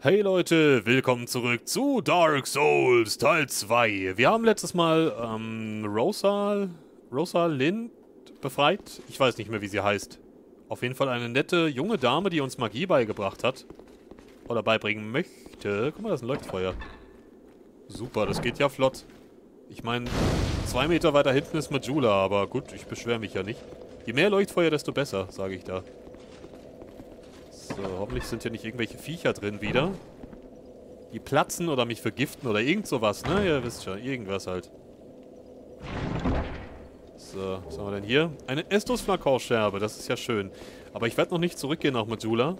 Hey Leute, willkommen zurück zu Dark Souls Teil 2. Wir haben letztes Mal Rosa Lind befreit. Ich weiß nicht mehr, wie sie heißt. Auf jeden Fall eine nette junge Dame, die uns Magie beigebracht hat. Oder beibringen möchte. Guck mal, das ist ein Leuchtfeuer. Super, das geht ja flott. Ich meine, 2 Meter weiter hinten ist Majula, aber gut, ich beschwere mich ja nicht. Je mehr Leuchtfeuer, desto besser, sage ich da. So, hoffentlich sind hier nicht irgendwelche Viecher drin wieder. Die platzen oder mich vergiften oder irgend sowas, ne? Ihr wisst schon, irgendwas halt. So, was haben wir denn hier? Eine Estusflaschenscherbe, das ist ja schön. Aber ich werde noch nicht zurückgehen nach Majula.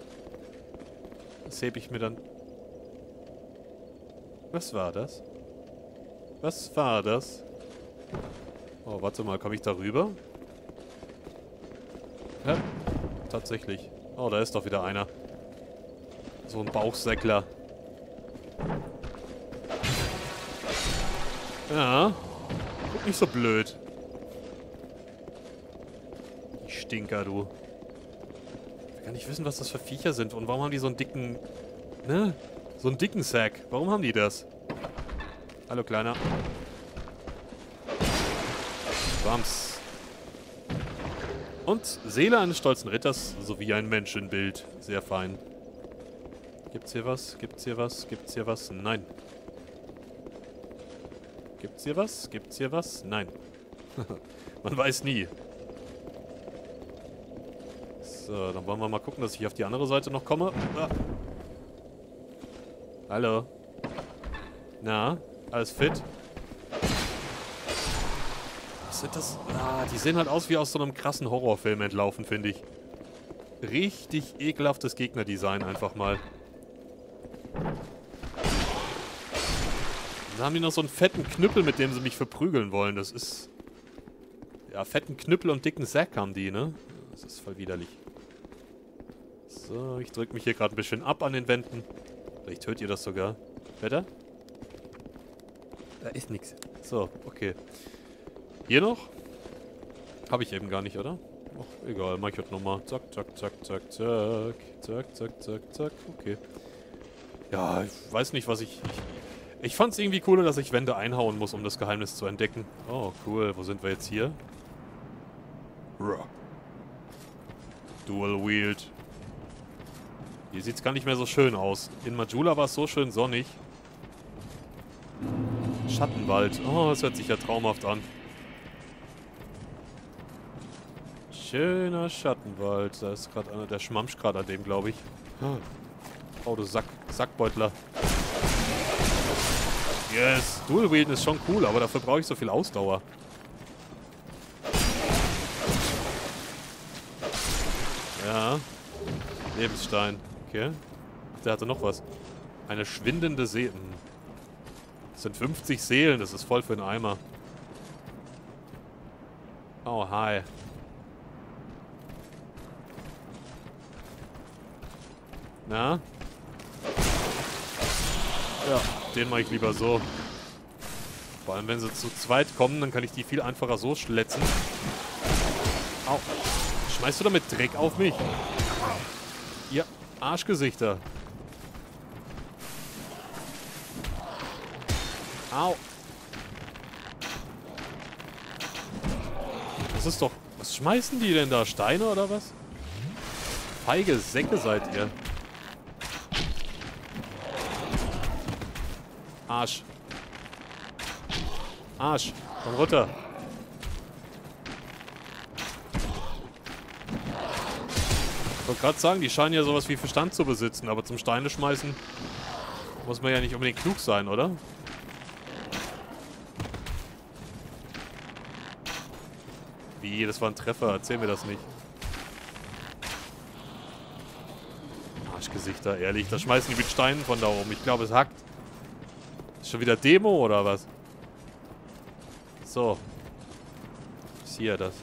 Das hebe ich mir dann... Was war das? Was war das? Oh, warte mal, komme ich da rüber? Ja, tatsächlich. Oh, da ist doch wieder einer. So ein Bauchsäckler. Ja. Guck nicht so blöd. Die Stinker, du. Ich will gar nicht wissen, was das für Viecher sind. Und warum haben die so einen dicken... Ne? So einen dicken Sack. Warum haben die das? Hallo, Kleiner. Bams. Und Seele eines stolzen Ritters sowie ein Menschenbild. Sehr fein. Gibt's hier was? Gibt's hier was? Gibt's hier was? Nein. Gibt's hier was? Gibt's hier was? Nein. Man weiß nie. So, dann wollen wir mal gucken, dass ich auf die andere Seite noch komme. Ah. Hallo. Na, alles fit? Sind das? Ah, die sehen halt aus wie aus so einem krassen Horrorfilm entlaufen, finde ich. Richtig ekelhaftes Gegnerdesign einfach mal. Dann haben die noch so einen fetten Knüppel, mit dem sie mich verprügeln wollen. Das ist... Ja, fetten Knüppel und dicken Sack haben die, ne? Das ist voll widerlich. So, ich drücke mich hier gerade ein bisschen ab an den Wänden. Vielleicht hört ihr das sogar. Wer da? Da ist nichts. So, okay. Hier noch? Habe ich eben gar nicht, oder? Ach, egal, mach ich heute nochmal. Zack, zack, zack, zack, zack. Zack, zack, zack, zack. Okay. Ja, ich weiß nicht, was ich... Ich fand es irgendwie cooler, dass ich Wände einhauen muss, um das Geheimnis zu entdecken. Oh, cool. Wo sind wir jetzt hier? Dual-Wield. Hier sieht es gar nicht mehr so schön aus. In Majula war es so schön sonnig. Schattenwald. Oh, das hört sich ja traumhaft an. Schöner Schattenwald. Da ist gerade einer, der schmampft gerade an dem, glaube ich. Oh, du Sackbeutler. Yes! Dual-Wielden ist schon cool, aber dafür brauche ich so viel Ausdauer. Ja. Lebensstein. Okay. Ach, der hatte noch was. Eine schwindende Seele. Das sind 50 Seelen, das ist voll für einen Eimer. Oh, hi. Na? Ja, den mache ich lieber so. Vor allem, wenn sie zu zweit kommen, dann kann ich die viel einfacher so schletzen. Au. Schmeißt du damit Dreck auf mich? Ihr Arschgesichter. Au. Das ist doch... Was schmeißen die denn da? Steine oder was? Feige Säcke seid ihr. Arsch. Arsch. Komm runter. Ich wollte gerade sagen, die scheinen ja sowas wie Verstand zu besitzen, aber zum Steine schmeißen muss man ja nicht unbedingt klug sein, oder? Wie, das war ein Treffer. Erzähl mir das nicht. Arschgesichter, ehrlich. Da schmeißen die mit Steinen von da oben. Ich glaube, es hackt. Schon wieder Demo oder was? So. Ist hier das.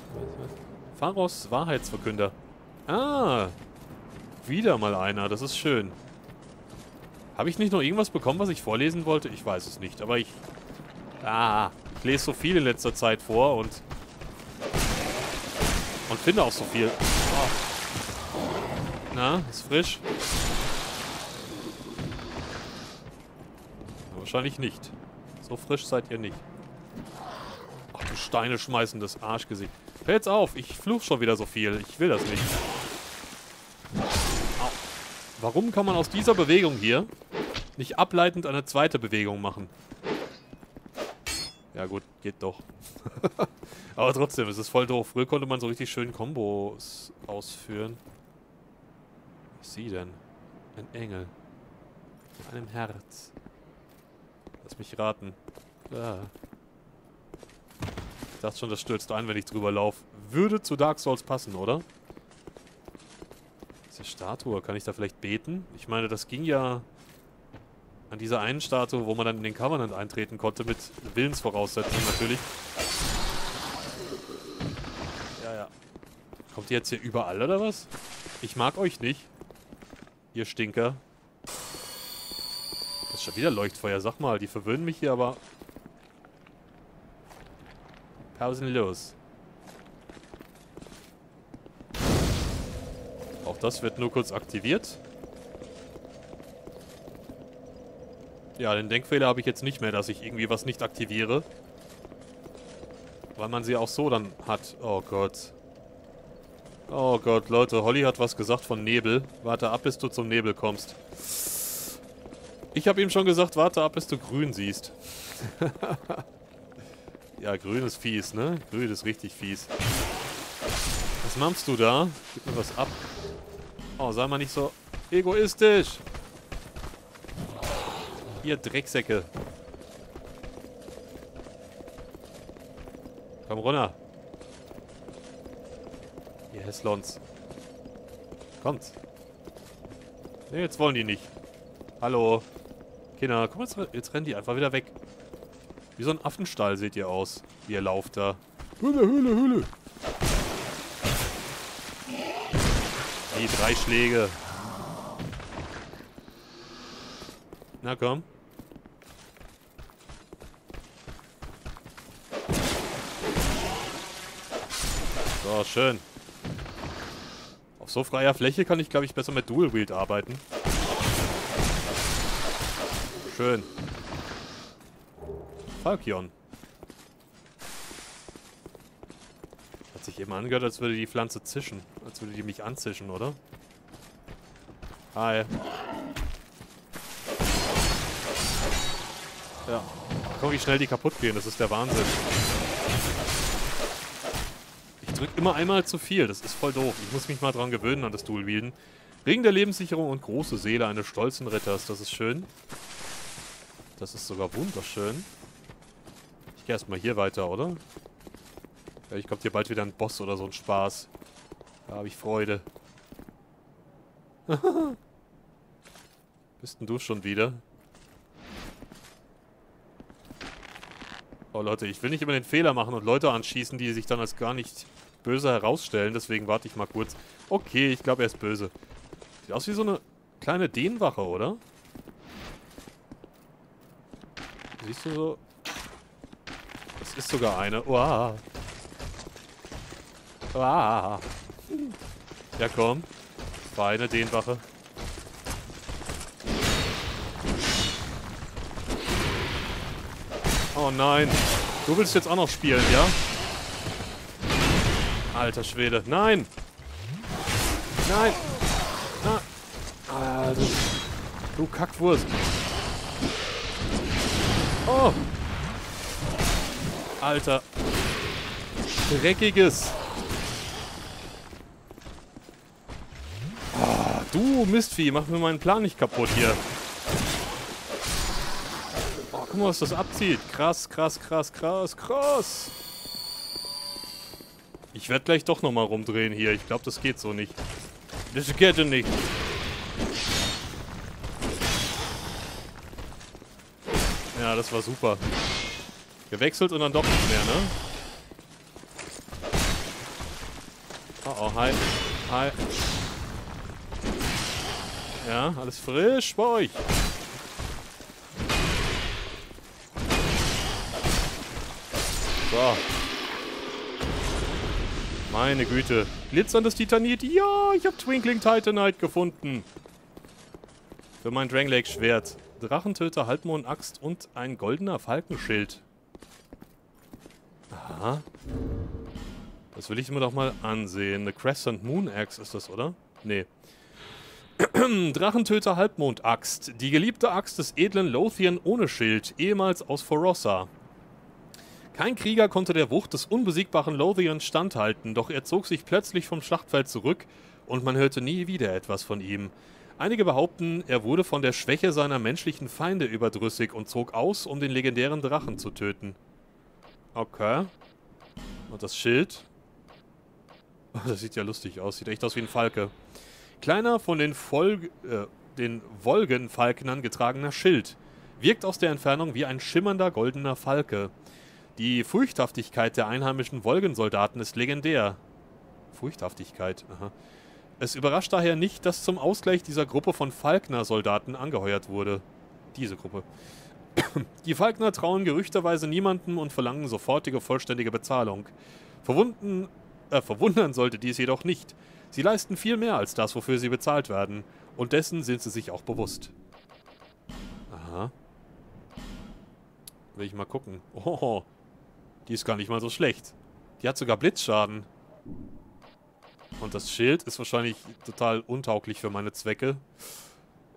Pharos Wahrheitsverkünder. Ah. Wieder mal einer. Das ist schön. Habe ich nicht noch irgendwas bekommen, was ich vorlesen wollte? Ich weiß es nicht. Aber ich... Ah. Ich lese so viel in letzter Zeit vor und... Und finde auch so viel. Oh. Na, ist frisch. Wahrscheinlich nicht. So frisch seid ihr nicht. Ach, du Steine schmeißendes Arschgesicht. Hör jetzt auf, ich fluch schon wieder so viel. Ich will das nicht. Au. Warum kann man aus dieser Bewegung hier nicht ableitend eine zweite Bewegung machen? Ja gut, geht doch. Aber trotzdem, es ist voll doof. Früher konnte man so richtig schön Kombos ausführen. Was ist sie denn? Ein Engel. Mit einem Herz. Lass mich raten. Ah. Ich dachte schon, das stürzt ein, wenn ich drüber laufe. Würde zu Dark Souls passen, oder? Diese Statue, kann ich da vielleicht beten? Ich meine, das ging ja... An dieser einen Statue, wo man dann in den Covenant eintreten konnte, mit Willensvoraussetzungen natürlich. Ja, ja. Kommt ihr jetzt hier überall, oder was? Ich mag euch nicht. Ihr Stinker. Das ist schon wieder Leuchtfeuer, sag mal. Die verwöhnen mich hier, aber... pausenlos. Auch das wird nur kurz aktiviert. Ja, den Denkfehler habe ich jetzt nicht mehr, dass ich irgendwie was nicht aktiviere. Weil man sie auch so dann hat. Oh Gott. Oh Gott, Leute. Holly hat was gesagt von Nebel. Warte ab, bis du zum Nebel kommst. Ich habe ihm schon gesagt, warte ab, bis du grün siehst. Ja, grün ist fies, ne? Grün ist richtig fies. Was machst du da? Gib mir was ab. Oh, sei mal nicht so egoistisch. Ihr Drecksäcke. Komm runter. Ihr Hässlons. Kommt. Ne, jetzt wollen die nicht. Hallo. Kinder, guck mal, jetzt rennen die einfach wieder weg. Wie so ein Affenstall seht ihr aus, wie ihr lauft da. Hülle, Hülle, Hülle. Die 3 Schläge. Na komm. So, schön. Auf so freier Fläche kann ich, glaube ich, besser mit Dual-Wield arbeiten. Schön. Falkion. Hat sich eben angehört, als würde die Pflanze zischen. Als würde die mich anzischen, oder? Hi. Ja. Guck, wie schnell die kaputt gehen. Das ist der Wahnsinn. Ich drück immer einmal zu viel. Das ist voll doof. Ich muss mich mal dran gewöhnen an das Dual-Wielden. Ring der Lebenssicherung und große Seele eines stolzen Ritters. Das ist schön. Das ist sogar wunderschön. Ich gehe erstmal hier weiter, oder? Ja, ich komme hier bald wieder ein Boss oder so ein Spaß. Da habe ich Freude. Bist denn du schon wieder? Oh Leute, ich will nicht immer den Fehler machen und Leute anschießen, die sich dann als gar nicht böse herausstellen. Deswegen warte ich mal kurz. Okay, ich glaube, er ist böse. Sieht aus wie so eine kleine Dehnwache, oder? Siehst du so... Ist sogar eine. Uah. Uah. Ja, komm. War eine Dehnwache. Oh nein. Du willst jetzt auch noch spielen, ja? Alter Schwede. Nein! Nein! Ah. Also, du Kackwurst. Oh! Alter. Dreckiges. Ah, du Mistvieh, mach mir meinen Plan nicht kaputt hier. Oh, guck mal, was das abzieht. Krass, krass, krass, krass, krass. Ich werde gleich doch nochmal rumdrehen hier. Ich glaube, das geht so nicht. Das geht nicht. Ja, das war super. Gewechselt und dann doch nicht mehr, ne? Oh, oh, hi. Hi. Ja, alles frisch bei euch. So. Meine Güte. Glitzerndes Titanit. Ja, ich habe Twinkling Titanite gefunden. Für mein Drangleic Schwert. Drachentöter Halbmondaxt und ein goldener Falkenschild. Aha. Das will ich mir doch mal ansehen. Eine Crescent Moon Axe ist das, oder? Nee. Drachentöter Halbmondaxt. Die geliebte Axt des edlen Lothian ohne Schild, ehemals aus Forossa. Kein Krieger konnte der Wucht des unbesiegbaren Lothians standhalten, doch er zog sich plötzlich vom Schlachtfeld zurück und man hörte nie wieder etwas von ihm. Einige behaupten, er wurde von der Schwäche seiner menschlichen Feinde überdrüssig und zog aus, um den legendären Drachen zu töten. Okay. Und das Schild? Oh, das sieht ja lustig aus. Sieht echt aus wie ein Falke. Kleiner, von den Wolkenfalkenern getragener Schild. Wirkt aus der Entfernung wie ein schimmernder goldener Falke. Die Furchthaftigkeit der einheimischen Wolgensoldaten ist legendär. Furchthaftigkeit, aha. Es überrascht daher nicht, dass zum Ausgleich dieser Gruppe von Falkner-Soldaten angeheuert wurde. Diese Gruppe. Die Falkner trauen gerüchterweise niemandem und verlangen sofortige, vollständige Bezahlung. Verwundern sollte dies jedoch nicht. Sie leisten viel mehr als das, wofür sie bezahlt werden. Und dessen sind sie sich auch bewusst. Aha. Will ich mal gucken. Oh, die ist gar nicht mal so schlecht. Die hat sogar Blitzschaden. Und das Schild ist wahrscheinlich total untauglich für meine Zwecke.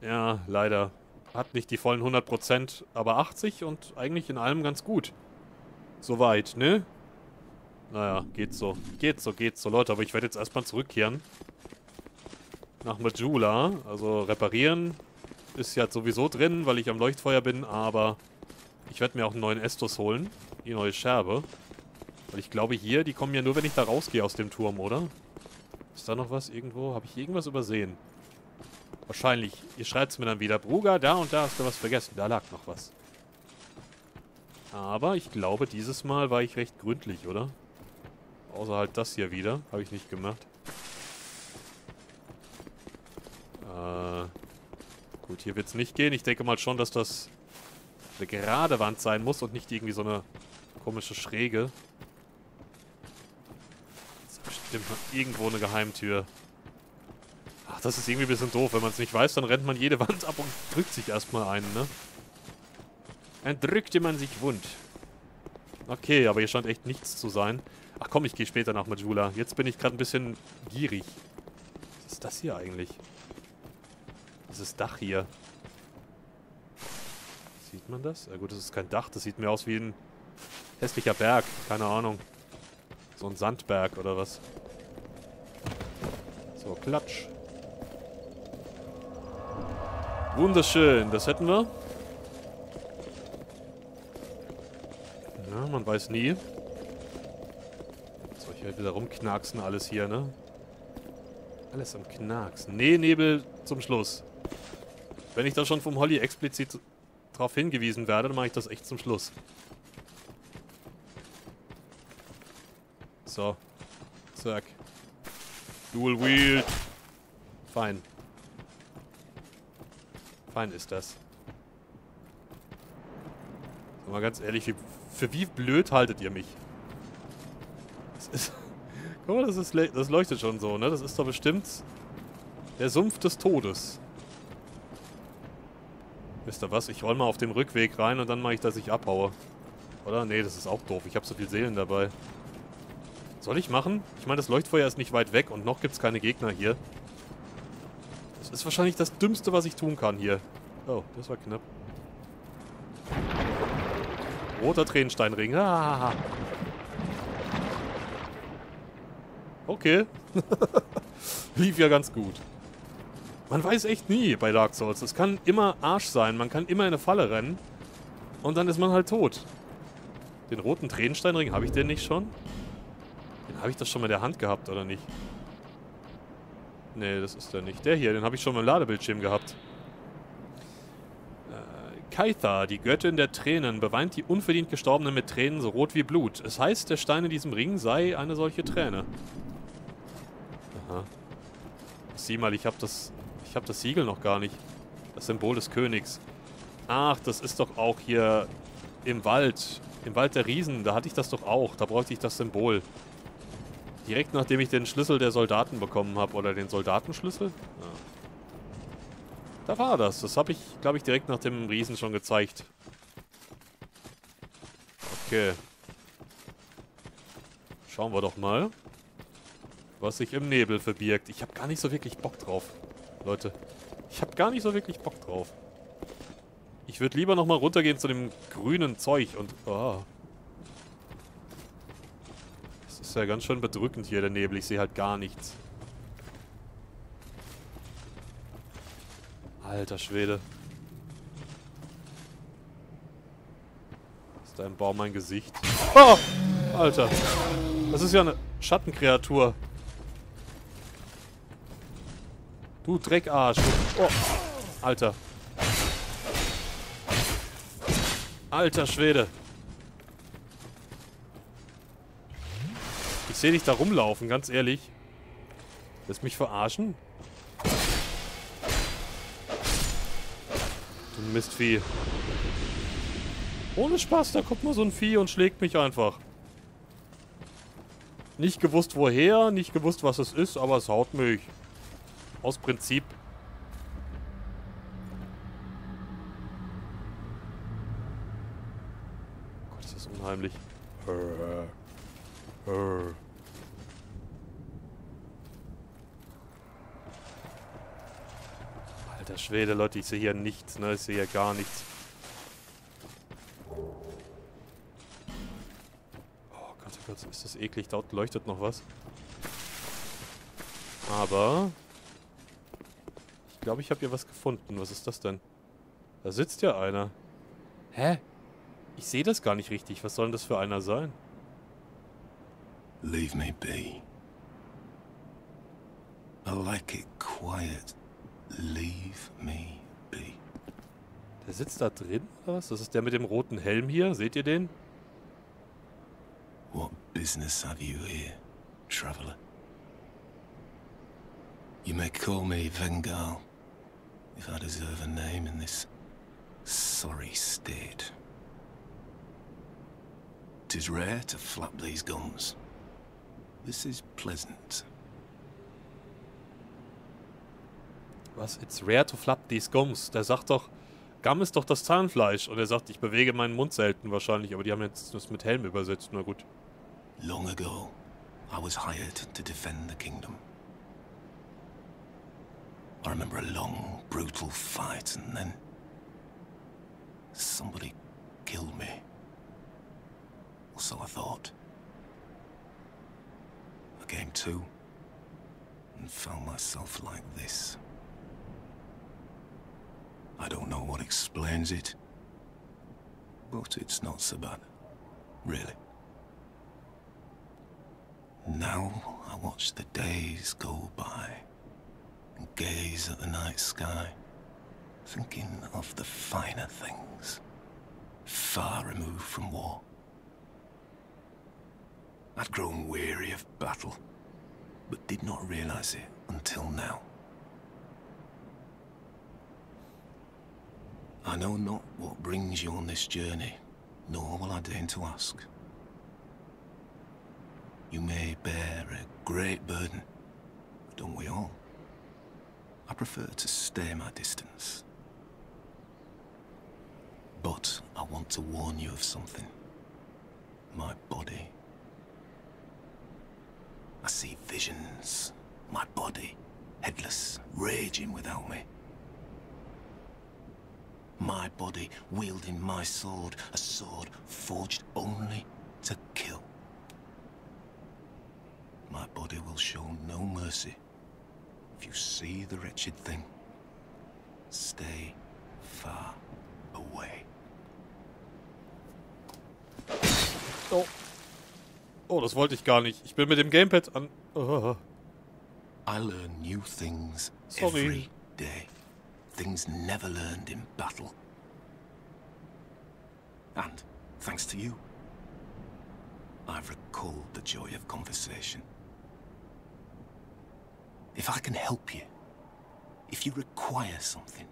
Ja, leider. Hat nicht die vollen 100%, aber 80 und eigentlich in allem ganz gut. Soweit, ne? Naja, geht so. Geht so, geht so, Leute. Aber ich werde jetzt erstmal zurückkehren. Nach Majula. Also reparieren ist ja sowieso drin, weil ich am Leuchtfeuer bin, aber ich werde mir auch einen neuen Estus holen. Die neue Scherbe. Weil ich glaube hier, die kommen ja nur, wenn ich da rausgehe aus dem Turm, oder? Ist da noch was irgendwo? Habe ich irgendwas übersehen? Wahrscheinlich. Ihr schreibt es mir dann wieder. Bruugar, da und da hast du was vergessen. Da lag noch was. Aber ich glaube, dieses Mal war ich recht gründlich, oder? Außer halt das hier wieder. Habe ich nicht gemacht. Gut, hier wird es nicht gehen. Ich denke mal schon, dass das eine gerade Wand sein muss und nicht irgendwie so eine komische Schräge. Stimmt, irgendwo eine Geheimtür. Ach, das ist irgendwie ein bisschen doof. Wenn man es nicht weiß, dann rennt man jede Wand ab und drückt sich erstmal einen, ne? Dann drückte man sich wund. Okay, aber hier scheint echt nichts zu sein. Ach komm, ich gehe später nach Majula. Jetzt bin ich gerade ein bisschen gierig. Was ist das hier eigentlich? Dieses Dach hier. Sieht man das? Ja gut, das ist kein Dach. Das sieht mir aus wie ein hässlicher Berg. Keine Ahnung. So ein Sandberg oder was? So, klatsch. Wunderschön, das hätten wir. Ja, man weiß nie. Soll ich halt wieder rumknarksen alles hier, ne? Alles am Knarksen. Nee, Nebel zum Schluss. Wenn ich da schon vom Holly explizit drauf hingewiesen werde, dann mache ich das echt zum Schluss. So. Zack. Dual-Wield. Fein. Fein ist das. Sag mal ganz ehrlich, für wie blöd haltet ihr mich? Das ist... Guck mal, das leuchtet schon so, ne? Das ist doch bestimmt der Sumpf des Todes. Wisst ihr was? Ich roll mal auf dem Rückweg rein und dann mache ich, dass ich abhaue. Oder? Nee, das ist auch doof. Ich habe so viel Seelen dabei. Soll ich machen? Ich meine, das Leuchtfeuer ist nicht weit weg und noch gibt es keine Gegner hier. Das ist wahrscheinlich das Dümmste, was ich tun kann hier. Oh, das war knapp. Roter Tränensteinring. Ah. Okay. Lief ja ganz gut. Man weiß echt nie bei Dark Souls. Es kann immer Arsch sein. Man kann immer in eine Falle rennen. Und dann ist man halt tot. Den roten Tränensteinring, habe ich den nicht schon? Habe ich das schon mal in der Hand gehabt, oder nicht? Nee, das ist der nicht. Der hier, den habe ich schon mal im Ladebildschirm gehabt. Kaitha, die Göttin der Tränen, beweint die unverdient Gestorbenen mit Tränen so rot wie Blut. Es heißt, der Stein in diesem Ring sei eine solche Träne. Aha. Sieh mal, ich hab das Siegel noch gar nicht. Das Symbol des Königs. Ach, das ist doch auch hier im Wald. Im Wald der Riesen, da hatte ich das doch auch. Da bräuchte ich das Symbol. Direkt nachdem ich den Schlüssel der Soldaten bekommen habe. Oder den Soldatenschlüssel? Ja. Da war das. Das habe ich, glaube ich, direkt nach dem Riesen schon gezeigt. Okay. Schauen wir doch mal, was sich im Nebel verbirgt. Ich habe gar nicht so wirklich Bock drauf, Leute. Ich habe gar nicht so wirklich Bock drauf. Ich würde lieber nochmal runtergehen zu dem grünen Zeug und... Oh. Das ist ja ganz schön bedrückend hier, der Nebel. Ich sehe halt gar nichts. Alter Schwede. Ist da im Baum mein Gesicht? Oh! Alter. Das ist ja eine Schattenkreatur. Du Dreckarsch. Oh! Alter. Alter Schwede. Ich sehe dich da rumlaufen, ganz ehrlich. Willst du mich verarschen? Du Mistvieh. Ohne Spaß, da kommt nur so ein Vieh und schlägt mich einfach. Nicht gewusst woher, nicht gewusst was es ist, aber es haut mich. Aus Prinzip. Heimlich. Alter Schwede, Leute, ich sehe hier nichts, ne? Ich sehe hier gar nichts. Oh Gott, ist das eklig. Dort leuchtet noch was. Aber... Ich glaube, ich habe hier was gefunden. Was ist das denn? Da sitzt ja einer. Hä? Ich sehe das gar nicht richtig. Was soll denn das für einer sein? Leave me be. I like it quiet. Leave me be. Der sitzt da drin, oder was? Das ist der mit dem roten Helm hier. Seht ihr den? What business have you here, traveler? You may call me Vengal, if I deserve a name in this sorry state. It is rare to flap these guns. This is pleasant. Was? It's rare to flap these gums. Der sagt doch, Gum ist doch das Zahnfleisch. Und er sagt, ich bewege meinen Mund selten wahrscheinlich. Aber die haben jetzt das mit Helm übersetzt. Na gut. Long ago, I was hired to defend the kingdom. I remember a long, brutal fight, and then somebody killed me. So I thought. I came to and found myself like this. I don't know what explains it, but it's not so bad, really. Now I watch the days go by and gaze at the night sky, thinking of the finer things, far removed from war. I'd grown weary of battle, but did not realize it until now. I know not what brings you on this journey, nor will I deign to ask. You may bear a great burden, but don't we all? I prefer to stay my distance. But I want to warn you of something. My body. I see visions, my body, headless, raging without me. My body wielding my sword, a sword forged only to kill. My body will show no mercy. If you see the wretched thing, stay far away. Oh. Oh, das wollte ich gar nicht. Ich bin mit dem Gamepad an... I learn new things every day. Things never learned in battle. And, thanks to you, I've recalled the joy of conversation. If I can help you, if you require something,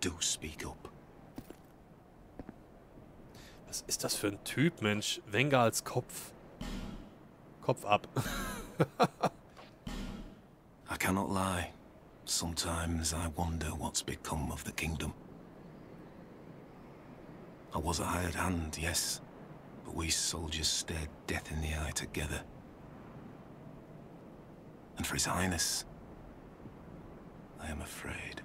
do speak up. Was ist das für ein Typ, Mensch? Vengals Kopf. Kopf ab. I cannot lie. Sometimes I wonder what's become of the kingdom. I was a hired hand, yes, but we soldiers stared death in the eye together. And for His Highness, I am afraid.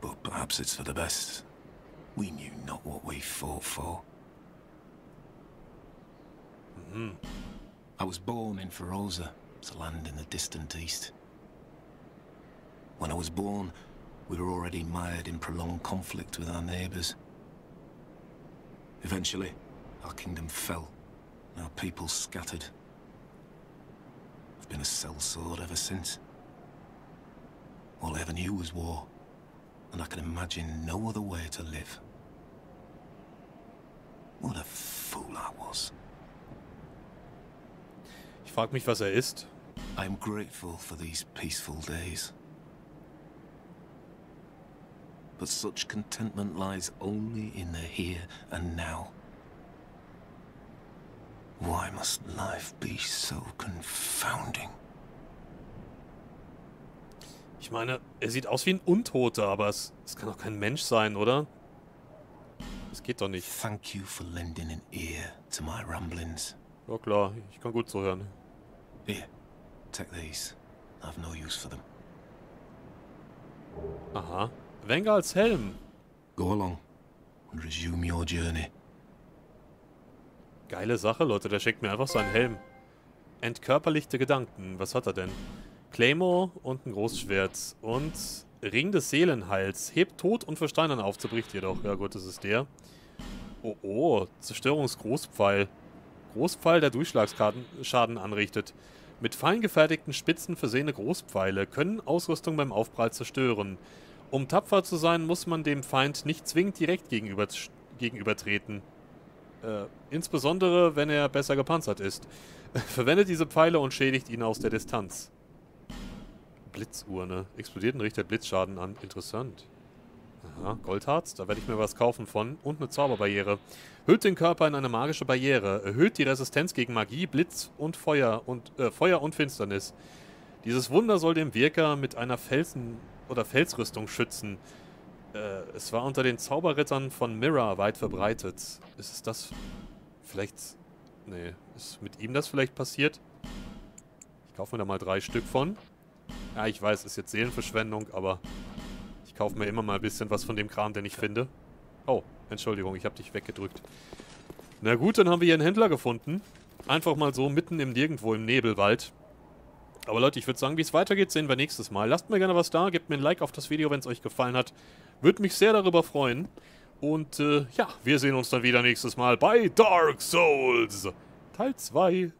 But perhaps it's for the best. We knew not what we fought for. Mm-hmm. I was born in Feroza, it's a land in the distant east. When I was born, we were already mired in prolonged conflict with our neighbors. Eventually, our kingdom fell, and our people scattered. I've been a sellsword ever since. All I ever knew was war, and I can imagine no other way to live. What a fool I was. Ich frag mich, was isst. I am grateful for these peaceful days. But such contentment lies only in the here and now. Why must life be so confounding? Ich meine, sieht aus wie ein Untoter, aber es kann doch kein Mensch sein, oder? Das geht doch nicht. Thank you for lending an ear to my rumblings. Ja klar, ich kann gut zuhören. Here, take these. I have no use for them. Aha. Vengals Helm. Go along and resume your journey. Geile Sache, Leute. Der schickt mir einfach seinen Helm. Entkörperlichte Gedanken. Was hat er denn? Claymore und ein Großschwert. Und Ring des Seelenheils. Hebt Tod und versteinern auf. Zerbricht jedoch. Ja gut, das ist der. Oh, oh. Zerstörungsgroßpfeil. Großpfeil, der Durchschlagsschaden anrichtet. Mit fein gefertigten Spitzen versehene Großpfeile können Ausrüstung beim Aufprall zerstören. Um tapfer zu sein, muss man dem Feind nicht zwingend direkt gegenübertreten. Insbesondere, wenn er besser gepanzert ist. Verwendet diese Pfeile und schädigt ihn aus der Distanz. Blitzurne. Explodiert und richtet Blitzschaden an. Interessant. Aha, Goldharz. Da werde ich mir was kaufen von. Und eine Zauberbarriere. Hüllt den Körper in eine magische Barriere. Erhöht die Resistenz gegen Magie, Blitz und Feuer und Finsternis. Dieses Wunder soll den Wirker mit einer Felsrüstung schützen. Es war unter den Zauberrittern von Mirra weit verbreitet. Ist es das vielleicht... Nee, ist mit ihm das vielleicht passiert? Ich kaufe mir da mal 3 Stück von. Ja, ich weiß, ist jetzt Seelenverschwendung, aber ich kaufe mir immer mal ein bisschen was von dem Kram, den ich finde. Oh, Entschuldigung, ich habe dich weggedrückt. Na gut, dann haben wir hier einen Händler gefunden. Einfach mal so mitten im Nirgendwo im Nebelwald. Aber Leute, ich würde sagen, wie es weitergeht, sehen wir nächstes Mal. Lasst mir gerne was da, gebt mir ein Like auf das Video, wenn es euch gefallen hat. Würde mich sehr darüber freuen. Und ja, wir sehen uns dann wieder nächstes Mal bei Dark Souls Teil 2.